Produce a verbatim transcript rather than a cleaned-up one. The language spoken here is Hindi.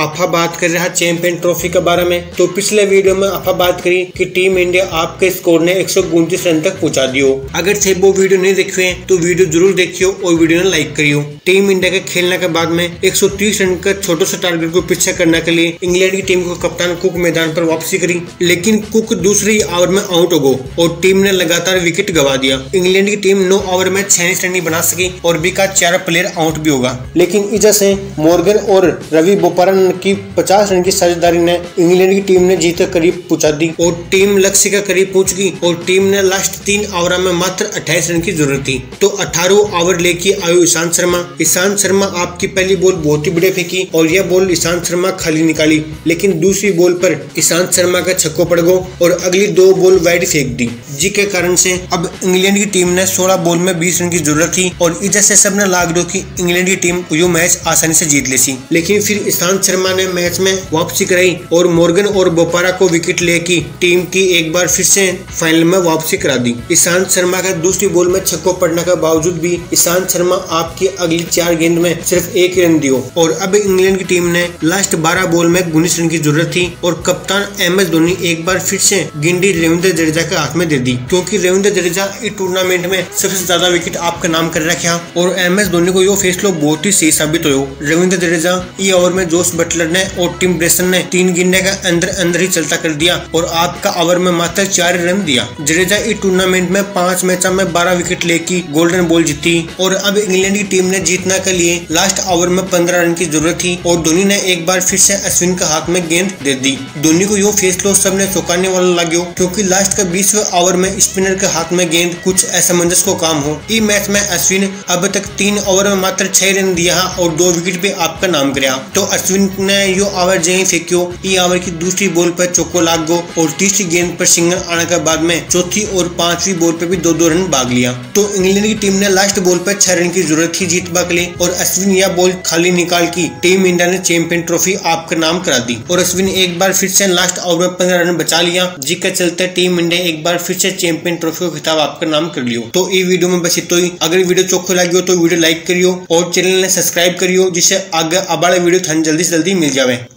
अफा बात कर रहा चैंपियन ट्रॉफी के बारे में, तो पिछले वीडियो में अफा बात करी कि टीम इंडिया आपके स्कोर ने एक सौ उनतीस रन तक पहुंचा दियो। अगर से वो वीडियो नहीं देखे तो वीडियो जरूर देखियो और वीडियो ने लाइक करियो। टीम इंडिया के खेलने के बाद में एक सौ तीस रन का छोटा सा टारगेट को पीछे करने के लिए इंग्लैंड की टीम को कप्तान कुक मैदान पर वापसी करी, लेकिन कुक दूसरी ओवर में आउट हो गए और टीम ने लगातार विकेट गवा दिया। इंग्लैंड की टीम नौ ओवर में छियालीस रन नहीं बना सकी और बीका चार प्लेयर आउट भी होगा, लेकिन इजा से मॉर्गन और रवि बोपारन की पचास रन की साझेदारी ने इंग्लैंड की टीम ने जीत करीब पहुंचा दी और टीम लक्ष्य के करीब पहुंच गई। और टीम ने लास्ट तीन ओवर में मात्र अट्ठाईस रन की जरूरत थी, तो अठारह ओवर लेके आयो ईशान शर्मा। ईशान शर्मा आपकी पहली बॉल बहुत ही बढ़िया फेंकी और यह बॉल ईशान शर्मा खाली निकाली, लेकिन दूसरी बॉल पर ईशान शर्मा का छक्का पड़ गया और अगली दो बॉल वाइड फेंक दी, जिसके कारण से अब इंग्लैंड की टीम ने सोलह बॉल में बीस रन की जरूरत थी और इधर से सबने लाग दो की इंग्लैंड की टीम यो मैच आसानी से जीत लेसी। लेकिन फिर ईशान शर्मा ने मैच में वापसी कराई और मॉर्गन और बोपारा को विकेट लेके टीम की एक बार फिर से फाइनल में वापसी करा दी। ईशांत शर्मा का दूसरी बॉल में छक्का पड़ने के बावजूद भी ईशांत शर्मा आपकी अगली चार गेंद में सिर्फ एक रन दियो और अब इंग्लैंड की टीम ने लास्ट बारह बॉल में उन्नीस रन की जरूरत थी और कप्तान एम एस धोनी एक बार फिर से गेंदी रविंद्र जडेजा के हाथ में दे दी, क्योंकि रविंद्र जडेजा इस टूर्नामेंट में सबसे ज्यादा विकेट आपका नाम कर रखा और एम एस धोनी को यह फैसला बहुत ही सही साबित हो। रविंद्र जडेजा ये ओवर में जोश बटलर ने और टिम ब्रेसन ने तीन गेंदे का अंदर अंदर ही चलता कर दिया और आपका ओवर में मात्र चार रन दिया। जडेजा इस टूर्नामेंट में पांच मैचों में बारह विकेट लेके गोल्डन बॉल जीती और अब इंग्लैंड की टीम ने जीतना के लिए लास्ट ओवर में पंद्रह रन की जरूरत थी और धोनी ने एक बार फिर से अश्विन के हाथ में गेंद दे दी। धोनी को यो फैसला सबने चौंकाने वाला लगे, क्योंकि लास्ट का बीसवें ओवर में स्पिनर के हाथ में गेंद कुछ असमंजस को काम हो। इस मैच में अश्विन अब तक तीन ओवर में मात्र छह रन दिया और दो विकेट पे आपका नाम कराया, तो अश्विन ने यो ओवर जहीं फेंक्यो ई ओवर की दूसरी बॉल पर चौको लाग गो और तीसरी गेंद पर सिंगल आने के बाद में चौथी और पांचवी बॉल पर भी दो दो रन भाग लिया। तो इंग्लैंड की टीम ने लास्ट बॉल पर छह रन की जरूरत थी जीतवा के लिए और अश्विन यह बॉल खाली निकाल की टीम इंडिया ने चैंपियन ट्रॉफी आपका नाम करा दी और अश्विन एक बार फिर से लास्ट ओवर में पंद्रह रन बचा लिया, जिसके चलते टीम इंडिया एक बार फिर से चैंपियन ट्रॉफी का खिताब आपका नाम कर लियो। तो ये वीडियो में बस इतना ही। अगर वीडियो चौको लगी हो तो वीडियो लाइक करियो और चैनल ने सब्सक्राइब करियो, जिससे आगे अबाड़ा वीडियो जल्दी जल्दी मिल जावे।